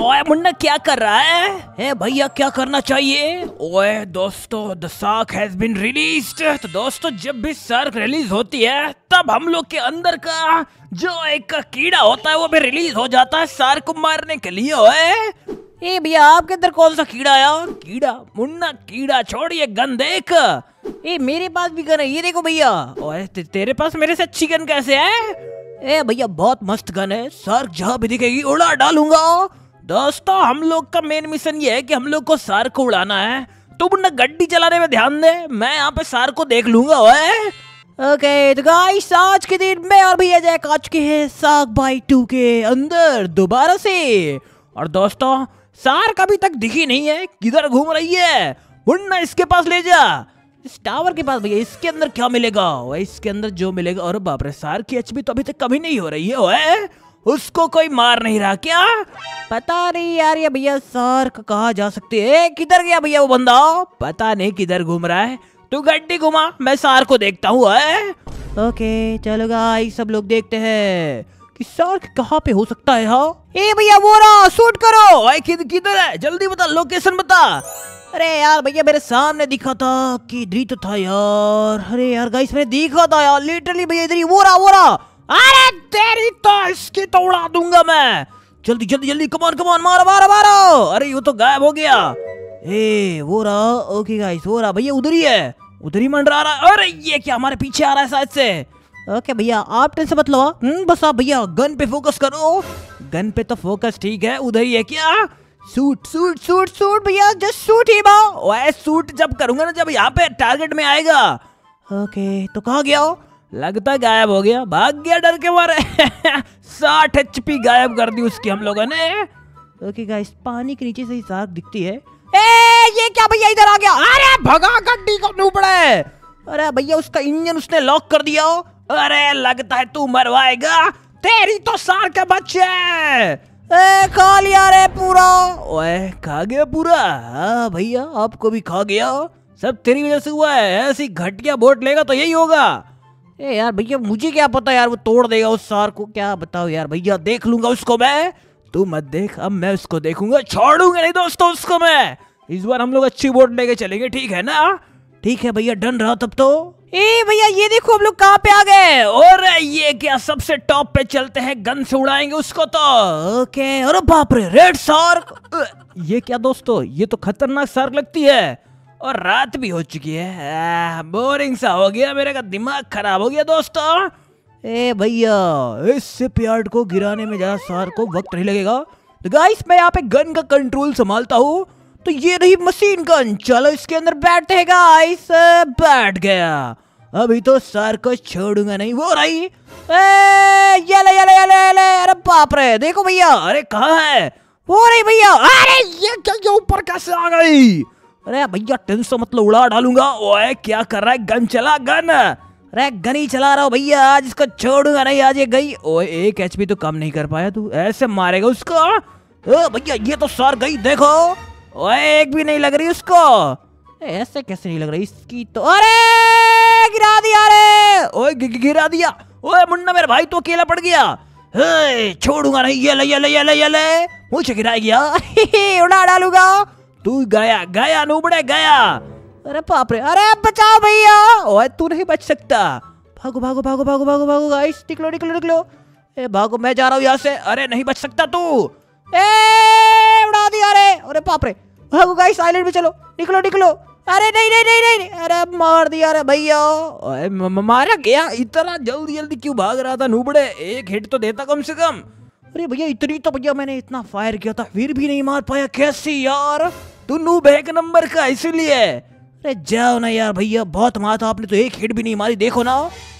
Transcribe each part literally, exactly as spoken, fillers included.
ओए मुन्ना क्या कर रहा है? है भैया क्या करना चाहिए? ओए दोस्तों, the shark has been released. तो दोस्तों जब भी सार्क रिलीज होती है तब हम लोग के अंदर का जो एक कीड़ा होता है वो भी रिलीज हो जाता है सार्क को मारने के लिए। ओए ए भैया आपके अंदर कौन सा कीड़ा आया? कीड़ा मुन्ना कीड़ा छोड़िए गन देख। ए मेरे पास भी गन है, ये देखो भैया। ओए ते, तेरे पास मेरे से अच्छी गन कैसे है? ए भैया बहुत मस्त गन है, सार्क जहाँ भी दिखेगी उड़ा डालूंगा। दोस्तों हम लोग का मेन मिशन ये है कि हम लोग को सार्क को उड़ाना है। तुम ना गड्डी चलाने में ध्यान दे, मैं यहाँ पे सार्क को देख लूंगा। ओए ओके तो गाइस आज के दिन मैं और भैया जैक आ चुके हैं सार्क बाई टू के अंदर दोबारा से। और दोस्तों सार्क अभी तक दिखी नहीं है, किधर घूम रही है? मुन्ना इसके पास ले जा, इस टावर के पास। भैया इसके अंदर क्या मिलेगा? ओए इसके अंदर जो मिलेगा, और बाप रे सार्क की एचपी तो अभी तक कमी नहीं हो रही है। ओए उसको कोई मार नहीं रहा क्या? पता नहीं यार, ये भैया सार्क कहाँ जा सकते हैं? किधर गया भैया वो बंदा? पता नहीं किधर घूम रहा है। तू गड्डी घुमा, मैं सार्क को देखता हूँ। ओके चलो गाइस सब लोग देखते हैं कि सार्क कहाँ पे हो सकता है। हाँ ए भैया वो रहा, शूट करो। ओए किधर है, जल्दी बता, लोकेशन बता। अरे यार भैया मेरे सामने दिखा था, किधर ही तो था यार। अरे यार गाइस मैंने देखा था यार लिटरली। भैया इधर ही वो रहा वो रहा। अरे तेरी तो इसकी तो उड़ा दूंगा मैं। जल्दी जल्दी जल्दी कमान कमान, मारो मारो मारो। अरे वो तो गायब हो गया। ए वो रहा, ओके गाइस वो रहा भैया, उधर ही है, उधर ही मंडरा रहा है। अरे ये क्या हमारे पीछे आ रहा है शायद से। ओके भैया आप टेंशन मत लो, बस आप भैया गन पे फोकस करो। गन पे तो फोकस ठीक है, उधर ही है क्या? सूट सूट सूट सूट भैया, जस्ट सूट ही बा। ओए सूट जब करूंगा ना, जब यहाँ पे टारगेट में आएगा। ओके तो कहाँ गया हो? लगता गायब हो गया, भाग गया डर के मारे। साठ एचपी गायब कर दी उसकी हम लोगों ने। ओके गाइस पानी के नीचे से ही सार्क दिखती है। ए ये क्या भैया इधर आ गया। अरे भगा गड्डी को नूपड़े। अरे भैया उसका इंजन उसने लॉक कर दिया। अरे लगता है तू मरवाएगा, तेरी तो सार्क के बच्चे। ए, खा लिया रे पूरा। ओए खा गया पूरा। हाँ भैया आपको भी खा गया, सब तेरी वजह से हुआ है। ऐसी घटिया बोट लेगा तो यही होगा। ए यार भैया मुझे क्या पता यार, वो तोड़ देगा उस सार्क को, क्या बताओ यार। भैया देख लूंगा उसको मैं, तू मत देख, अब मैं उसको देखूंगा, छोड़ूंगा नहीं दोस्तों उसको मैं। इस बार हम लोग अच्छी बोट लेके चलेंगे, ठीक है ना? ठीक है भैया डन रहा तब तो। ए भैया ये देखो हम लोग कहाँ पे आ गए। और ये क्या सबसे टॉप पे चलते हैं, गन से उड़ाएंगे उसको तो। ओके अरे बाप रे रेड सार्क। ये क्या दोस्तों, ये तो खतरनाक सार्क लगती है। और रात भी हो चुकी है, बोरिंग सा हो गया, मेरे का दिमाग खराब हो गया दोस्तों। ए भैया इस शिपयार्ड को गिराने में ज्यादा सार्क को वक्त नहीं लगेगा। तो गाइस मैं यहाँ पे गन का कंट्रोल संभालता हूँ। तो ये रही मशीन गन, चलो इसके अंदर बैठते हैं गाइस। बैठ गया, अभी तो सार्क को छोड़ूंगा नहीं। वो रही, ये ले ये ले ये ले ये ले। अरे बाप रे देखो भैया, अरे कहाँ है वो? रही भैया। अरे ये क्या ऊपर कैसे आ गई? अरे भैया टेंशन मतलब उड़ा डालूंगा। ओए क्या कर रहा है, गन चला गन। अरे गन ही चला रहा हो भैया, आज इसको छोड़ूंगा नहीं, आज ये गई। ओए एक एचपी तो कम नहीं कर पाया तू, ऐसे मारेगा उसको? ओ भैया ये तो सार्क गई देखो। ओए एक भी नहीं लग रही उसको, ऐसे कैसे नहीं लग रही इसकी तो। अरे गिरा दिया रे। ओए गिरा दिया। ओए मुन्ना मेरा भाई तो अकेला पड़ गया। हे छोड़ूंगा नहीं, ये ले ये ले ये ले ये ले। मुझे गिरा गया, उड़ा डालूंगा। तू गया गया नूबड़े गया। अरे बाप रे, अरे बचाओ भैया। ओए तू नहीं बच सकता, भागो भागो भागो भागो भागो भागो गाइस, निकलो निकलो निकलो। ए भागो, मैं जा रहा हूँ यहाँ से। अरे नहीं बच सकता तू, ए उड़ा दिया रे। अरे बाप रे भागो गाइस, आइलैंड में चलो, निकलो निकलो। अरे नहीं नहीं नहीं नहीं, अरे मार दिया रे भैया। ओए मारा गया, इतना जल्दी जल्दी क्यों भाग रहा था नूबड़े, एक हिट तो देता कम से कम। अरे भैया इतनी तो भैया मैंने इतना फायर किया था, फिर भी नहीं मार पाया, कैसे यार? तू नूब है एक नंबर का, इसीलिए। अरे जाओ ना यार भैया, बहुत मारा था आपने, तो एक हिट भी नहीं मारी, देखो ना।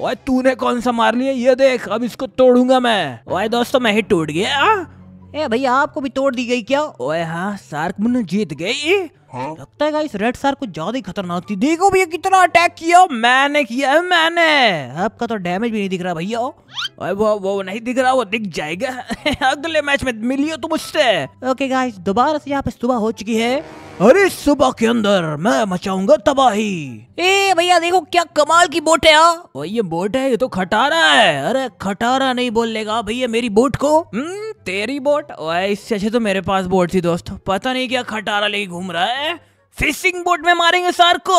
ओए तूने कौन सा मार लिया, ये देख, अब इसको तोड़ूंगा मैं। ओए दोस्तों मैं हिट टूट गया। ए भैया आपको भी तोड़ दी गई क्या? ओए हाँ सार्क मुन्ना जीत गई। लगता है गाइस रेड सार्क कुछ ज्यादा ही खतरनाक थी। देखो भैया कितना अटैक किया मैंने किया है मैंने। आपका तो डैमेज भी नहीं दिख रहा भैया। ओए वो वो नहीं दिख रहा, वो दिख जाएगा। अगले मैच में मिलियो तुम मुझसे। ओके गाइस दोबारा से यहाँ पे सुबह हो चुकी है। अरे सुबह के अंदर मैं मचाऊंगा तबाही। ए भैया देखो क्या कमाल की बोट है। ये बोट है, ये तो खटारा है। अरे खटारा नहीं बोलेगा भैया मेरी बोट को। तेरी बोट? ओए इससे अच्छे तो मेरे पास बोट थी दोस्त, पता नहीं क्या खटारा लेके घूम रहा है। फिशिंग बोट में मारेंगे सार को।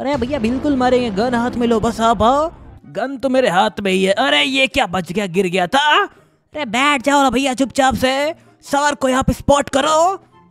अरे भैया बिल्कुल मारेंगे, गन हाथ में लो बस आप आओ। गन तो मेरे हाथ में ही है। अरे ये क्या बच गया, गिर गया था। अरे बैठ जाओ ना भैया चुपचाप से, सार को यहाँ पे स्पॉट करो।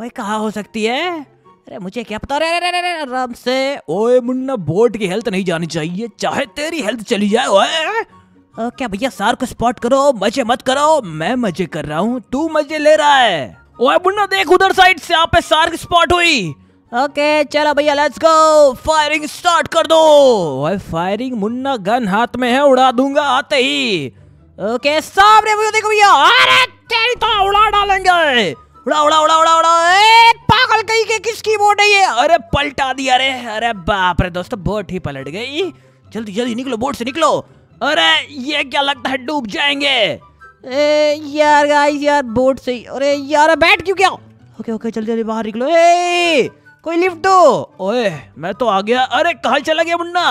ओए कहाँ हो सकती है? अरे मुझे क्या पता। अरे अरे अरे आराम से। ओए मुन्ना बोट की हेल्थ नहीं जानी चाहिए, चाहे तेरी हेल्थ चली जाए। ओए क्या भैया सार को स्पॉट करो, मजे मत करो। मैं मजे कर रहा हूँ, तू मजे ले रहा है। ओए मुन्ना देख उधर साइड से यहाँ पे सार की स्पॉट हुई। ओके चलो भैया लेट्स गो, फायरिंग स्टार्ट कर दो। ओए फायरिंग, मुन्ना गन हाथ में है, उड़ा दूंगा आते ही। ओके सामने मुझे देखो भैया। अरे तेरी तो उड़ा डालेंगे। उड़ा उड़ा उड़ा उड़ा उड़ा। ए, पागल कहीं के किसकी बोट है ये? अरे पलटा दिया रे। अरे बाप रे दोस्तों बोट ही पलट गई। जल्दी जल्दी निकलो, बोट से निकलो। अरे ये क्या लगता है डूब जाएंगे। ए यार गाइस यार बोट से ही। अरे यार बैठ क्यों क्या? ओके ओके चल जल्दी बाहर निकलो। ए कोई लिफ्ट दो। ओए मैं तो आ गया। अरे कहाँ चला गया मुन्ना?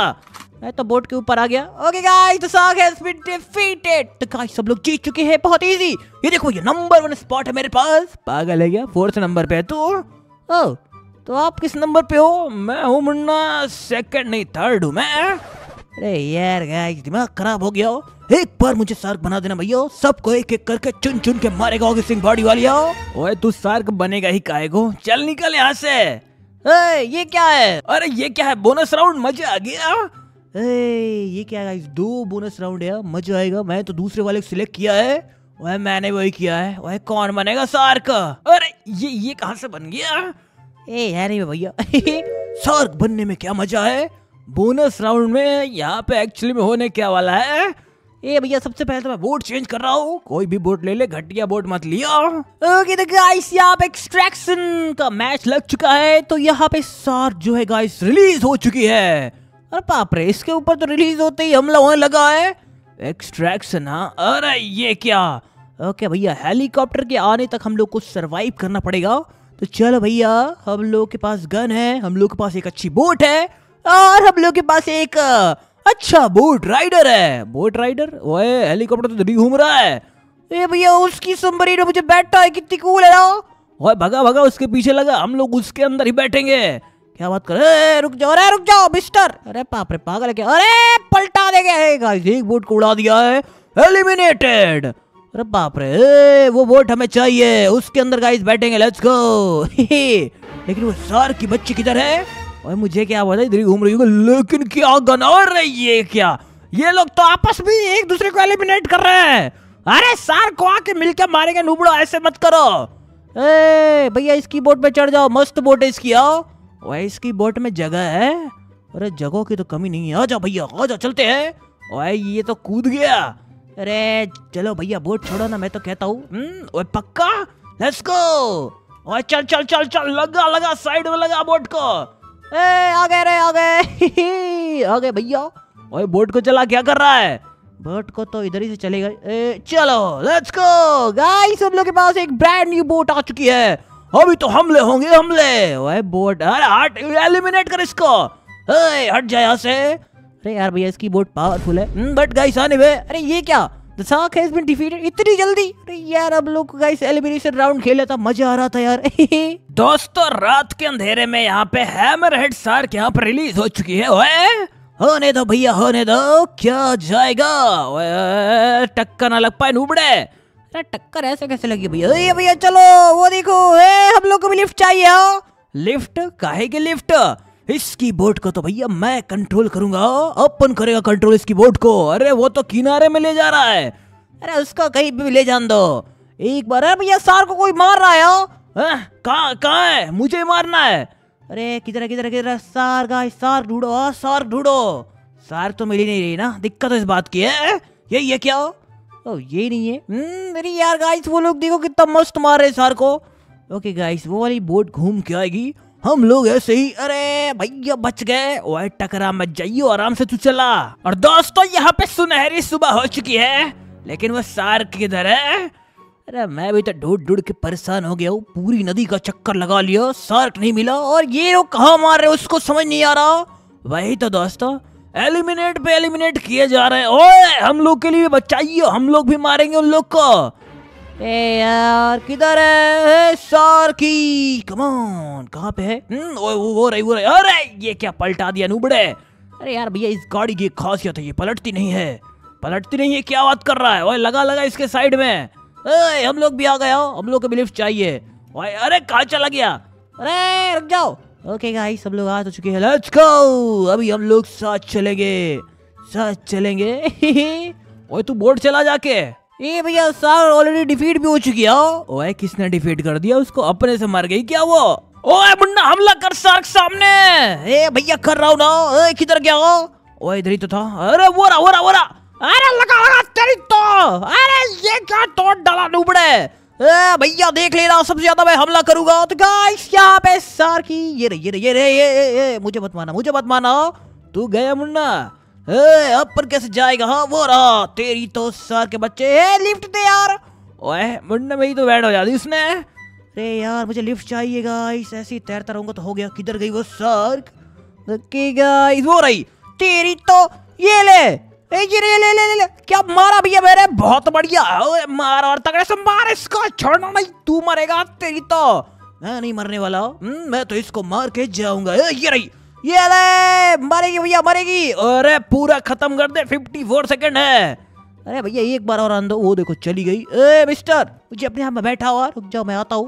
मैं तो बोट के ऊपर आ गया। ओके गाइस तो साग हैज बीन डिफीटेड। तो गाइस सब लोग जीत चुके हैं, बहुत इजी। ये देखो ये नंबर वन स्पॉट है मेरे पास। पागल है क्या, फोर्थ नंबर पे है तू। ओ तो आप किस नंबर पे हो? मैं हूँ मुन्ना सेकंड नहीं थर्ड हूँ मैं। अरे यार गाइस दिमाग खराब हो गया हो। एक बार मुझे सार्क बना देना भैया, सबको एक एक करके चुन चुन के मारेगा। ओके सिंह बॉडी वाली आओ। ओए तू सार्क बनेगा ही काहे को, चल निकल यहाँ से। ए ये क्या है? अरे ये क्या है, बोनस राउंड? मजा आ गया। ए ये क्या गाइस, दो बोनस राउंड है, मजा आएगा। मैं तो दूसरे वाले को सिलेक्ट किया है। ओए मैंने वही किया है। ओए कौन बनेगा सार्क? अरे ये ये कहाँ से बन गया? ए यार भैया सार्क बनने में क्या मजा है, बोनस राउंड में यहाँ पे एक्चुअली में होने क्या वाला है। ए भैया सबसे पहले तो मैं बोट चेंज कर रहा हूँ, कोई भी बोट ले ले, घटिया बोट मत लिया। ओके तो गाइस यहाँ पे एक्सट्रैक्शन का मैच लग चुका है। तो यहाँ पे सार्क जो है गाइस रिलीज हो चुकी है। अरे बाप रे, इसके ऊपर तो रिलीज होते ही हमला होने लगा है। एक्सट्रैक्शन हाँ। अरे ये क्या? ओके भैया हेलीकॉप्टर के आने तक हम लोग को सर्वाइव करना पड़ेगा। तो चलो भैया, हम लोग के पास गन है, हम लोग के पास एक अच्छी बोट है, और हम लोग के पास एक अच्छा बोट राइडर है। Boat rider? ओए हेलीकॉप्टर तो घूम रहा है। ए भैया उसकी सबमरीन में मुझे बैठना है, कितनी कूल है ना। ओए भगा भगा उसके पीछे लगा, हम लोग उसके अंदर ही बैठेंगे। क्या बात कर रहे, रुक जाओ। अरे रुक जाओ मिस्टर। अरे बाप रे पागल है क्या? अरे पलटा देंगे गाइस, एक बोट को उड़ा दिया है। एलिमिनेटेड। अरे बाप रे, वो बोट हमें चाहिए, उसके अंदर गाइस बैठेंगे। Let's go. लेकिन वो सार की बच्ची किधर है? और मुझे क्या पता, इधर ही घूम रही होगी। लेकिन क्या गन! और ये क्या, ये लोग तो आपस में एक दूसरे को एलिमिनेट कर रहे हैं। अरे सार को आके मिलकर मारेंगे नूबड़ो, ऐसे मत करो। ए भैया इसकी बोट पे चढ़ जाओ, मस्त बोट है इसकी। आओ वही, इसकी बोट में जगह है। अरे जगहों की तो कमी नहीं है। आ जाओ भैया आ जाओ, चलते हैं। ओए ये तो कूद गया। अरे चलो भैया बोट छोड़ो ना, मैं तो कहता हूँ पक्का। Let's go. और चल चल चल चल, लगा लगा साइड में, लगा बोट को। ए, आ गए रे आ गए आ गए भैया। ओए बोट को चला, क्या कर रहा है? बोट को तो इधर ही से चले गए। चलो लेट्स गो गाइस, हम लोग के पास एक ब्रांड न्यू बोट आ चुकी है। अभी तो हमले होंगे हमले। ओए बोट, अरे हट, एलिमिनेट कर इसको। ए, हट जाए यहाँ से। अरे यार भैया इसकी बोट पावरफुल है, बट गाइस आने वे। अरे ये क्या, the shark has been defeated, इतनी जल्दी? अरे यार अब लोग गाइस एलिमिनेशन राउंड खेला था, मजा आ रहा था यार। दोस्तों रात के अंधेरे में यहाँ पे हैमरहेड सार्क यहाँ पर रिलीज हो चुकी है। ओए होने दो भैया होने दो, क्या जाएगा। ओए टक्कर ना लग पाए नूबड़े। अरे टक्कर ऐसे कैसे लगी भैया? ये भैया चलो वो देखो, हम लोग को भी लिफ्ट चाहिए। लिफ्ट? काहे की लिफ्ट? इसकी बोट को तो भैया मैं कंट्रोल करूंगा, अपन करेगा कंट्रोल इसकी बोट को। अरे वो तो किनारे में ले जा रहा है। अरे उसको कहीं भी ले जान दो एक बार। अरे भैया सार को कोई मार रहा है। कहाँ कहाँ है? मुझे मारना है। अरे किधर किधर किधर सार? गाइस सार ढूंढो, सार ढूंढो। सार तो मिल ही नहीं रही ना, दिक्कत इस बात की है। ये ये क्या हो? ओ ये नहीं है। अरे यार गाइस वो लोग देखो कितना मस्त मार रहे सार को। ओके गाइस वो वाली बोट घूम के आएगी, हम लोग ऐसे ही। अरे भैया बच गए। ओए टकरा मत जाइयो, आराम से तू चला। और दोस्तों यहाँ पे सुनहरी सुबह हो चुकी है, लेकिन वो सार्क किधर है? अरे मैं भी तो ढूंढ ढूंढ के परेशान हो गया हूँ, पूरी नदी का चक्कर लगा लिया, सार्क नहीं मिला। और ये लोग कहाँ मार रहे उसको समझ नहीं आ रहा। वही तो दोस्तों, एलिमिनेट पे एलिमिनेट किए जा रहे हैं। ओए हम लोग के लिए बचाइयो, हम लोग भी मारेंगे उन लोग को। ए यार किधर है सार्की, कम ऑन कहाँ पे है? हम्म वो रही वो रही। अरे ये क्या पलटा दिया नूबड़े। अरे यार भैया इस गाड़ी की खासियत है ये पलटती नहीं है, पलटती नहीं है। क्या बात कर रहा है? ओए लगा लगा इसके साइड में। ए, हम लोग भी आ गए, हम लोग को भी लिफ्ट चाहिए। ओए अरे कहाँ चला गया? अरे रुक जाओ। ओके गाइस सब लोग आ तो चुके हैं, लेट्स गो। अभी हम लोग साथ चलेंगे, साथ चलेंगे। ओए तू बोर्ड चला जाके। ये भैया सार ऑलरेडी डिफीट भी हो चुकी है। ओए किसने डिफीट कर दिया उसको? अपने से मर गई क्या वो? ओए मुन्ना हमला कर सार्क सामने। ए भैया कर रहा हूँ ना। ए किधर गया हो? ओए इधर ही तो था। अरे वो रहा वो रहा वो रहा। अरे लगा लगा तेरी तो। अरे ये क्या तोड़ डाला नूबड़े। ए भैया देख ले रहा सबसे ज्यादा मैं हमला करूंगा। तो गाइस यहाँ पे सार्क की ये रे ये रे ये रे ये मुझे मत माना मुझे मत माना तू गया मुन्ना। ए, अब पर कैसे जाएगा? हाँ वो रहा तेरी तो सार के बच्चे। ए, लिफ्ट दे यार। ओए मुन्ना मेरी तो बैठ हो जाती उसने। अरे यार मुझे लिफ्ट चाहिए गाइस, ऐसे ही तैरता रहूंगा तो हो गया। किधर गई वो सार्क? गाइस वो रही तेरी तो। ये ले ए, ये ले ले ले ले। क्या मारा भैया मेरे, बहुत बढ़िया। ओए मार और तगड़े से मार इसको, छोड़ना नहीं, तू मरेगा तेरी तो। मैं नहीं मरने वाला, मैं तो इसको मार के जाऊंगा। ये रही ये ले, मरेगी भैया मरेगी। अरे पूरा खत्म कर दे, चौवन सेकंड है। अरे भैया एक बार और अंदर, वो देखो चली गई। ए मिस्टर मुझे अपने हाथ में बैठा हुआ, रुक जाओ मैं आता हूँ।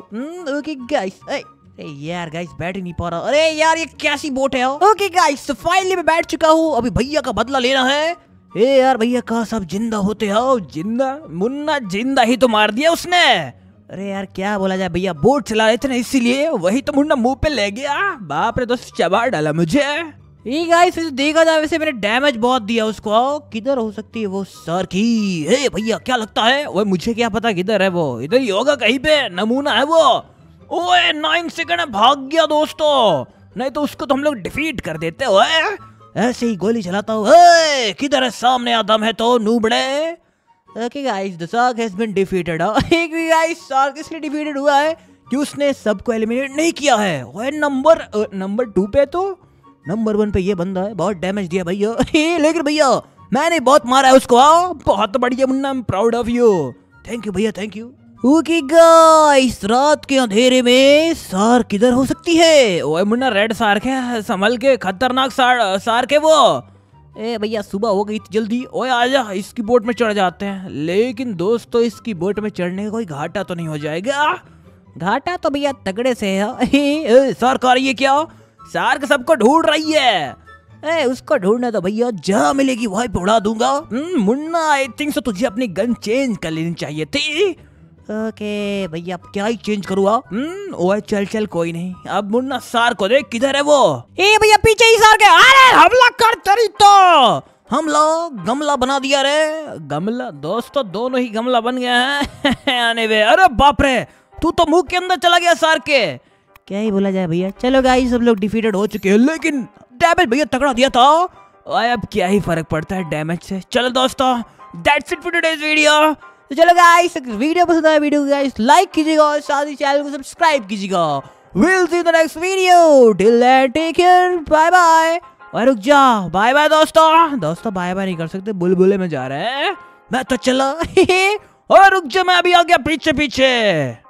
ओके गाइस, अरे यार गाइस बैठ ही नहीं पा रहा। अरे यार ये कैसी बोट है? ओके गाइस फाइनली मैं बैठ चुका हूँ, अभी भैया का बदला लेना है। ए यार भैया कहा सब जिंदा होते हो? जिंदा मुन्ना जिंदा ही तो मार दिया उसने। अरे यार क्या बोला जाए भैया, बोट चला रहे थे ना इसीलिए, वही तो मुन्ना मुंह पे ले गया। बाप रे दोस्त चबा डाला मुझे। ये गाइस देखा जाए वैसे मैंने डैमेज बहुत दिया उसको। किधर हो सकती है वो सर की? ए भैया क्या लगता है? ओए मुझे क्या पता किधर है वो, इधर ही होगा कहीं पे, नमूना है वो। ओए नाइन सेकंड में भाग गया दोस्तों, नहीं तो उसको तो हम लोग डिफीट कर देते। ओए ऐसे ही गोली चलाता हूँ। किधर है? सामने आदम है तो नूबड़े। Okay guys the shark has been defeated. एक भी गाइस सार्क इसलिए डिफीटेड हुआ है कि उसने सबको एलिमिनेट नहीं किया है। ओए नंबर नंबर टू पे तो नंबर वन पे ये बंदा है, बहुत डैमेज दिया भैया। लेकिन भैया मैंने बहुत मारा है उसको। आ, बहुत बढ़िया मुन्ना, I am proud of you. Thank you भैया थैंक यू। ओके गाइस रात के अंधेरे में सार्क किधर हो सकती है? ओए मुन्ना रेड सार्क है, संभल के, खतरनाक सार, सार्क है वो। ए भैया सुबह हो गई जल्दी। ओए आजा इसकी बोट में चढ़ जाते हैं। लेकिन दोस्तों इसकी बोट में चढ़ने का कोई घाटा तो नहीं हो जाएगा? घाटा तो भैया तगड़े से है। सार्क आ रही है क्या? सार्क सबको ढूंढ रही है। ए उसको ढूंढना तो भैया जहाँ मिलेगी वहीं पे उड़ा दूंगा। मुन्ना आई थिंक सो तुझे अपनी गन चेंज कर लेनी चाहिए थी। ओके भैया अब क्या ही चेंज करूँगा। ओए चल चल कोई नहीं, अब मुन्ना सार्क को देख किधर है वो। ए भैया पीछे ही सार्क है। अरे हमला कर तेरी तो। हमला गमला बना दिया रे, गमला दोस्तों दोनों ही गमला बन गया है। आने वे। अरे बाप रे तू तो मुंह के अंदर चला गया सार्क के। क्या ही बोला जाए भैया। चलो गाइस सब लोग डिफीटेड हो चुके हैं, लेकिन डैमेज भैया तगड़ा दिया था। अब क्या ही फर्क पड़ता है डैमेज से। चलो दोस्तों that's it for today's video. तो चलो गाइस वीडियो पसंद आया वीडियो को गाइस लाइक कीजिएगा और साथ ही चैनल को सब्सक्राइब कीजिएगा। Will see the next video, till then take care, bye bye. और रुक जा, बाय बाय दोस्तों। दोस्तों बाय बाय नहीं कर सकते, बुलबुले में जा रहे हैं। मैं तो चला। और रुक जा मैं अभी आ गया पीछे पीछे।